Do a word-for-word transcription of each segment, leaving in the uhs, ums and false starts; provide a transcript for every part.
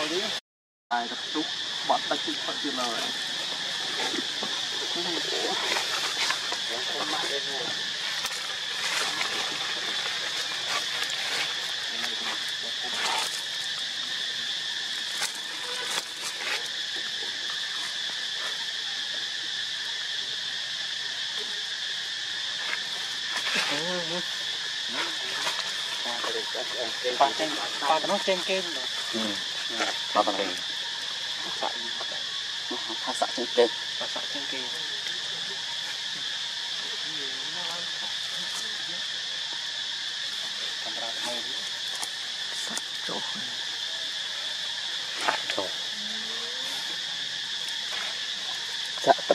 thôi chứ. Ai đặt chút, bật đặt chút bật chưa lời. Nó trên kem rồi. Ừ. Nó bằng đỉnh. Nó sạ trên kem. Nó sạ trên kem. Sạ chỗ. Sạ chỗ. Sạ trệ.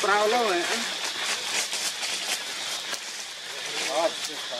Prau lâu rồi anh. Hãy subscribe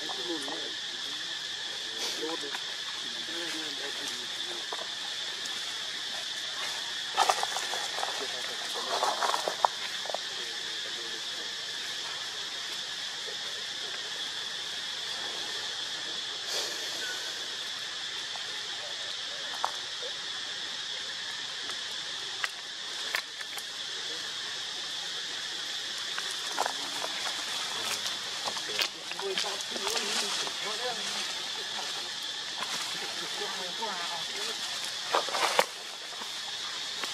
cho kênh Ghiền Mì Gõ để không bỏ lỡ những video hấp dẫn.